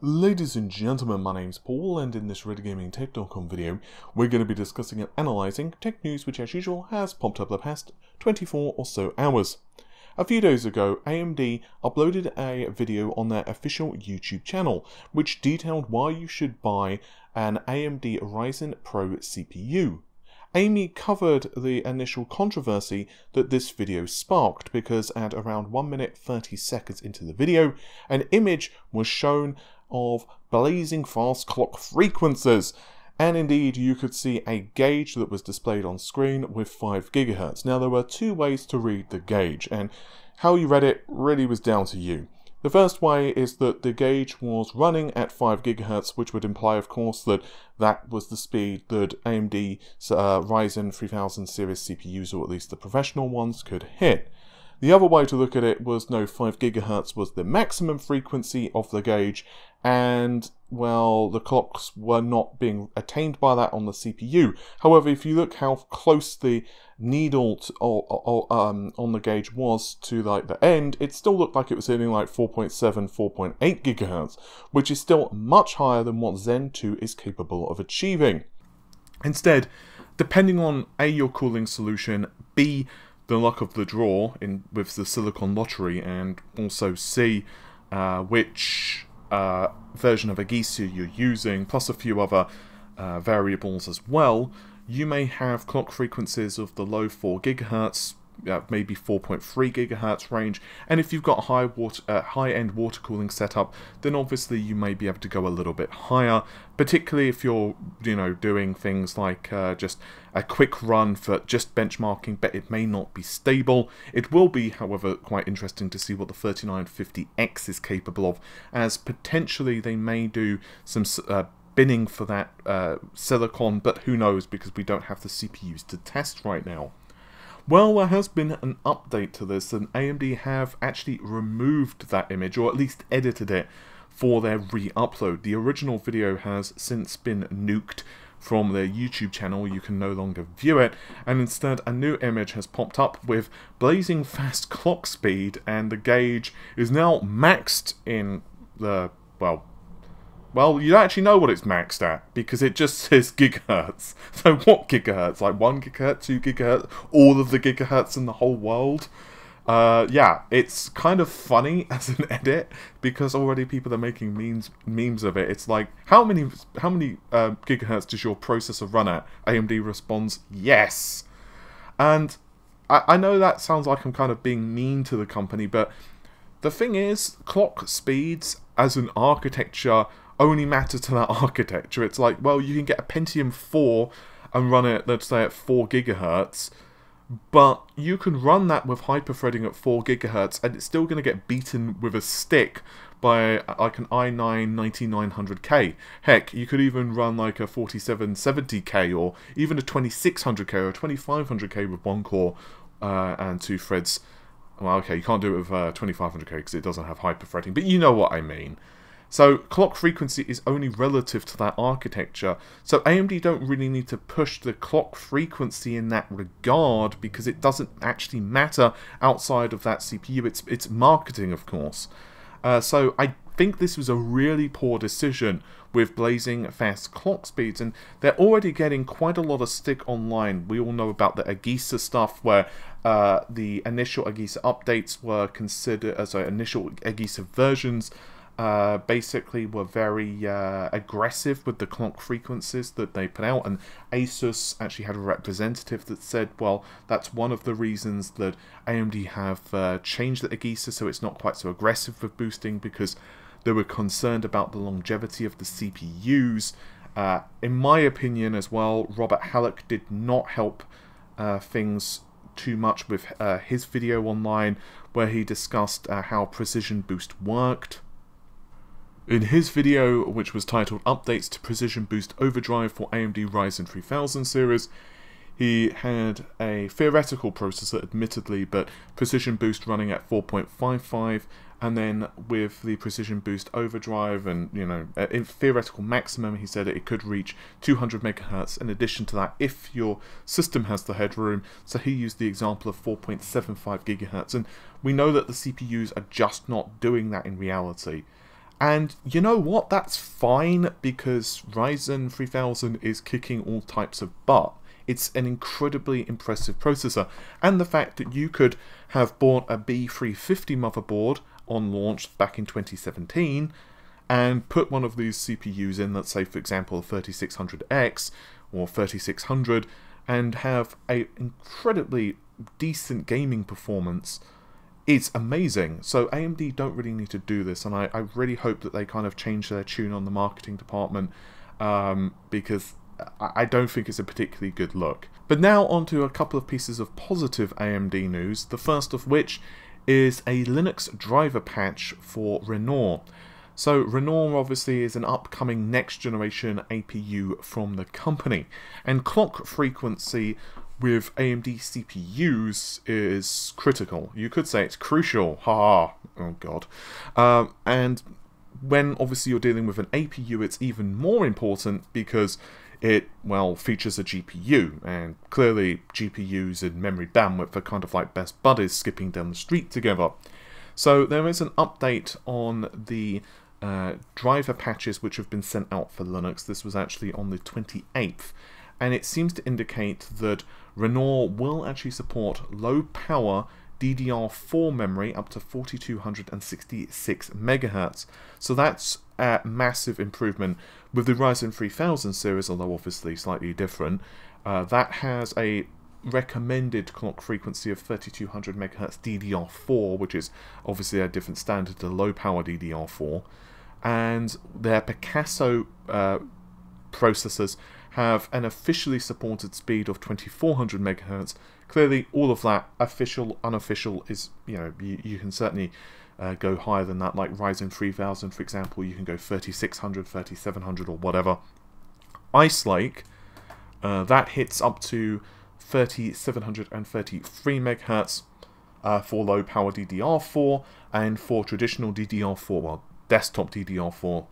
Ladies and gentlemen, my name's Paul, and in this RedGamingTech.com video, we're going to be discussing and analysing tech news which, as usual, has popped up the past 24 or so hours. A few days ago, AMD uploaded a video on their official YouTube channel, which detailed why you should buy an AMD Ryzen Pro CPU. Amy covered the initial controversy that this video sparked because at around 1 minute 30 seconds into the video, an image was shown of blazing fast clock frequencies, and indeed you could see a gauge that was displayed on screen with 5 GHz. Now there were two ways to read the gauge, and how you read it really was down to you. The first way is that the gauge was running at 5 GHz, which would imply, of course, that that was the speed that AMD Ryzen 3000 series CPUs, or at least the professional ones, could hit. The other way to look at it was, no, 5 GHz was the maximum frequency of the gauge, and, well, the clocks were not being attained by that on the CPU. However, if you look how close the needle on the gauge was to, like, the end, it still looked like it was hitting, like, 4.7, 4.8 GHz, which is still much higher than what Zen 2 is capable of achieving. Instead, depending on A, your cooling solution, B, the luck of the draw with the silicon lottery, and also see which version of AGESA you're using, plus a few other variables as well, you may have clock frequencies of the low 4 GHz, maybe 4.3 GHz range, and if you've got high-end water cooling setup, then obviously you may be able to go a little bit higher, particularly if you're, you know, doing things like just a quick run for just benchmarking, but it may not be stable. It will be, however, quite interesting to see what the 3950X is capable of, as potentially they may do some binning for that silicon, but who knows, because we don't have the CPUs to test right now. Well, there has been an update to this, and AMD have actually removed that image, or at least edited it, for their re-upload. The original video has since been nuked from their YouTube channel. You can no longer view it, and instead a new image has popped up with blazing fast clock speed, and the gauge is now maxed in the, well, you don't actually know what it's maxed at, because it just says gigahertz. So what gigahertz? Like 1 GHz, 2 GHz, all of the gigahertz in the whole world? Yeah, it's kind of funny as an edit, because already people are making memes of it. It's like, how many gigahertz does your processor run at? AMD responds, yes. And I know that sounds like I'm kind of being mean to the company, but the thing is, clock speeds as an architecture only matter to that architecture. It's like, well, you can get a Pentium 4 and run it, let's say, at 4 GHz, but you can run that with hyper-threading at 4 GHz, and it's still going to get beaten with a stick by, like, an i9-9900K. Heck, you could even run, like, a 4770K, or even a 2600K, or a 2500K with 1 core and 2 threads. Well, okay, you can't do it with 2500K because it doesn't have hyper-threading, but you know what I mean. So clock frequency is only relative to that architecture, so AMD don't really need to push the clock frequency in that regard, because it doesn't actually matter outside of that CPU. It's marketing, of course. So I think this was a really poor decision with blazing fast clock speeds, and they're already getting quite a lot of stick online. We all know about the AGESA stuff, where the initial AGESA updates were considered, initial AGESA versions basically were very aggressive with the clock frequencies that they put out, and ASUS actually had a representative that said, well, that's one of the reasons that AMD have changed the AGESA, so it's not quite so aggressive with boosting, because they were concerned about the longevity of the CPUs. In my opinion as well, Robert Halleck did not help things too much with his video online, where he discussed how Precision Boost worked. In his video, which was titled Updates to Precision Boost Overdrive for AMD Ryzen 3000 series, he had a theoretical processor, admittedly, but Precision Boost running at 4.55, and then with the Precision Boost Overdrive and, you know, in theoretical maximum, he said it could reach 200 MHz in addition to that if your system has the headroom. So he used the example of 4.75 GHz, and we know that the CPUs are just not doing that in reality. And you know what, that's fine, because Ryzen 3000 is kicking all types of butt. It's an incredibly impressive processor, and the fact that you could have bought a B350 motherboard on launch back in 2017 and put one of these CPUs in, let's say for example a 3600X or 3600, and have an incredibly decent gaming performance, it's amazing. So AMD don't really need to do this, and I really hope that they kind of change their tune on the marketing department, because I don't think it's a particularly good look. But now onto a couple of pieces of positive AMD news, the first of which is a Linux driver patch for Renoir. So Renoir obviously is an upcoming next generation APU from the company, and clock frequency with AMD CPUs is critical. You could say it's crucial, haha, oh god. And when obviously you're dealing with an APU, it's even more important because it, well, features a GPU, and clearly GPUs and memory bandwidth are kind of like best buddies skipping down the street together. So there is an update on the driver patches which have been sent out for Linux. This was actually on the 28th, and it seems to indicate that Renoir will actually support low power DDR4 memory up to 4266 megahertz. So that's a massive improvement. With the Ryzen 3000 series, although obviously slightly different, that has a recommended clock frequency of 3200 megahertz DDR4, which is obviously a different standard to low power DDR4. And their Picasso processors have an officially supported speed of 2400 megahertz. Clearly, all of that, official, unofficial, is, you know, you can certainly go higher than that. Like Ryzen 3000, for example, you can go 3600, 3700, or whatever. Ice Lake, that hits up to 3733 megahertz for low power DDR4, and for traditional DDR4, well, desktop DDR4,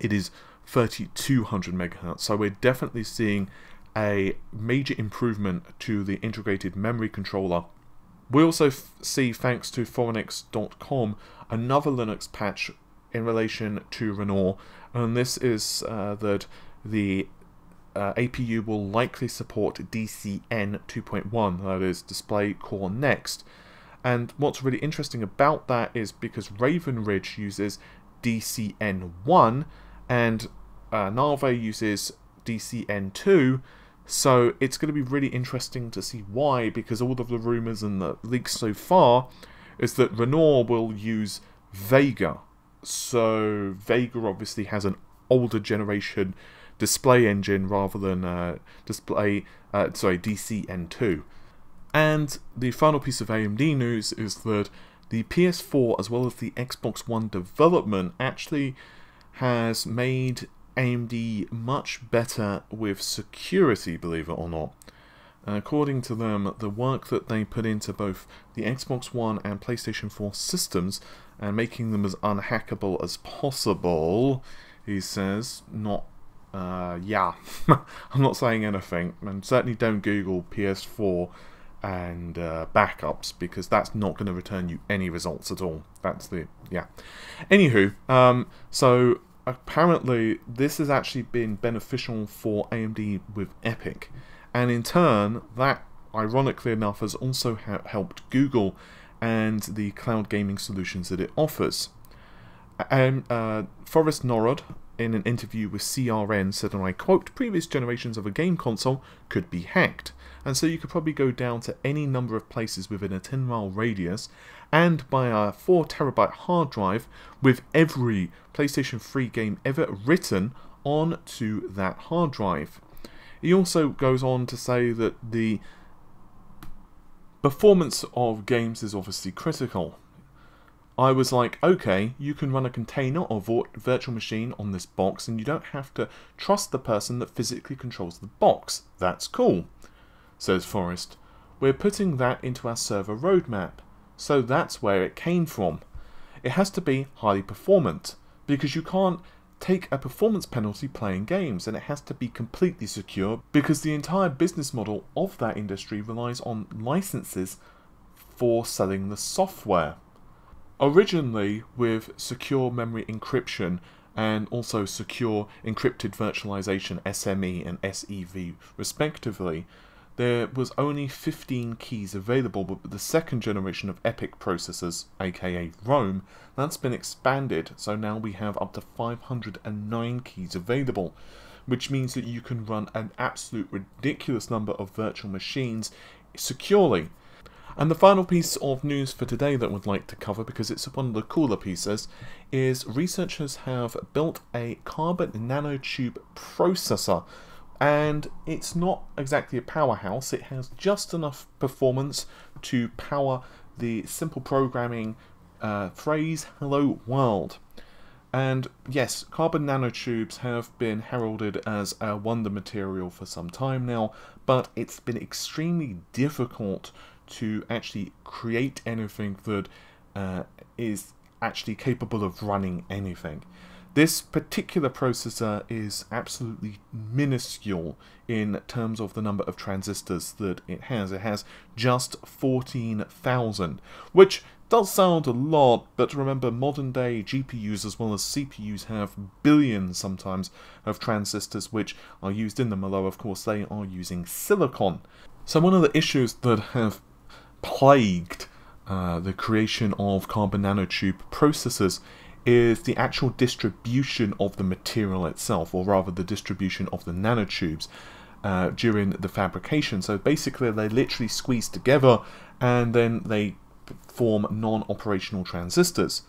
it is 3200 megahertz. So we're definitely seeing a major improvement to the integrated memory controller. We also see, thanks to Forenix.com, another Linux patch in relation to Renoir, and this is that the APU will likely support DCN 2.1, that is Display Core Next. And what's really interesting about that is because Raven Ridge uses DCN 1 and Narve uses DCN 2, so it's going to be really interesting to see why, because all of the rumors and the leaks so far is that Renoir will use Vega. So Vega obviously has an older generation display engine rather than DCN2. And the final piece of AMD news is that the PS4 as well as the Xbox One development actually has made AMD much better with security, believe it or not. According to them, the work that they put into both the Xbox One and PlayStation 4 systems and making them as unhackable as possible, he says, not yeah, I'm not saying anything, and certainly don't Google PS4 and backups, because that's not going to return you any results at all. That's the, yeah. Anywho, so apparently this has actually been beneficial for AMD with Epic, and in turn that, ironically enough, has also helped Google and the cloud gaming solutions that it offers. And Forrest Norrod, in an interview with CRN, said, and I quote, "Previous generations of a game console could be hacked, and so you could probably go down to any number of places within a 10-mile radius, and buy a 4TB hard drive with every PlayStation 3 game ever written onto that hard drive." He also goes on to say that the performance of games is obviously critical. I was like, okay, you can run a container or virtual machine on this box, and you don't have to trust the person that physically controls the box. That's cool, says Forrest. We're putting that into our server roadmap, so that's where it came from. It has to be highly performant, because you can't take a performance penalty playing games, and it has to be completely secure, because the entire business model of that industry relies on licenses for selling the software. Originally, with secure memory encryption and also secure encrypted virtualization SME and SEV respectively, there was only 15 keys available, but with the second generation of Epic processors, aka Rome, that's been expanded, so now we have up to 509 keys available, which means that you can run an absolute ridiculous number of virtual machines securely. And the final piece of news for today that I would like to cover, because it's one of the cooler pieces, is researchers have built a carbon nanotube processor. And it's not exactly a powerhouse, it has just enough performance to power the simple programming phrase, hello world. And yes, carbon nanotubes have been heralded as a wonder material for some time now, but it's been extremely difficult to actually create anything that is actually capable of running anything. This particular processor is absolutely minuscule in terms of the number of transistors that it has. It has just 14,000, which does sound a lot, but remember, modern day GPUs as well as CPUs have billions sometimes of transistors which are used in them, although of course they are using silicon. So one of the issues that have plagued the creation of carbon nanotube processors is the actual distribution of the material itself, or rather the distribution of the nanotubes during the fabrication. So basically they literally squeeze together and then they form non-operational transistors.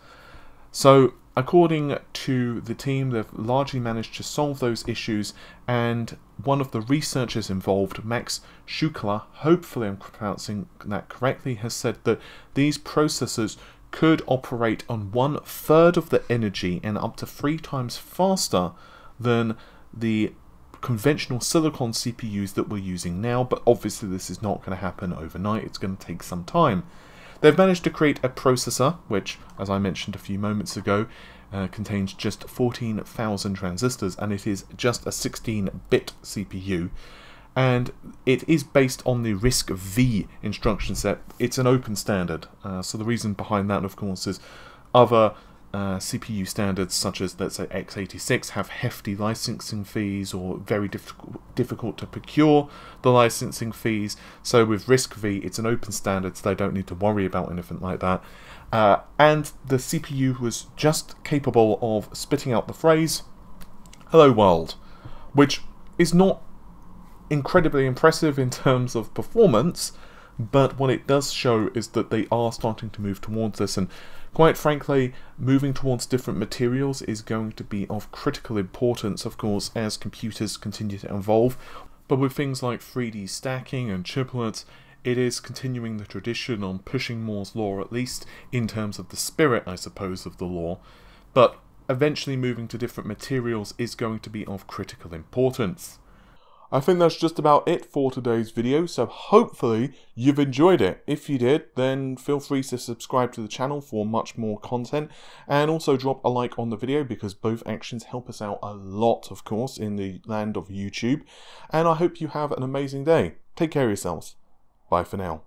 So according to the team, they've largely managed to solve those issues, and one of the researchers involved, Max Schuchler, hopefully I'm pronouncing that correctly, has said that these processors could operate on 1/3 of the energy and up to 3 times faster than the conventional silicon CPUs that we're using now, but obviously this is not going to happen overnight, it's going to take some time. They've managed to create a processor which, as I mentioned a few moments ago, contains just 14,000 transistors, and it is just a 16-bit CPU. And it is based on the RISC-V instruction set. It's an open standard, so the reason behind that, of course, is other CPU standards such as, let's say, x86 have hefty licensing fees, or very difficult to procure the licensing fees. So with RISC-V, it's an open standard, so they don't need to worry about anything like that. And the CPU was just capable of spitting out the phrase, hello world, which is not incredibly impressive in terms of performance, but what it does show is that they are starting to move towards this, and quite frankly, moving towards different materials is going to be of critical importance, of course, as computers continue to evolve. But with things like 3D stacking and chiplets, it is continuing the tradition on pushing Moore's law, at least in terms of the spirit, I suppose, of the law, but eventually moving to different materials is going to be of critical importance. I think that's just about it for today's video, so hopefully you've enjoyed it. If you did, then feel free to subscribe to the channel for much more content, and also drop a like on the video, because both actions help us out a lot, of course, in the land of YouTube. And I hope you have an amazing day. Take care of yourselves. Bye for now.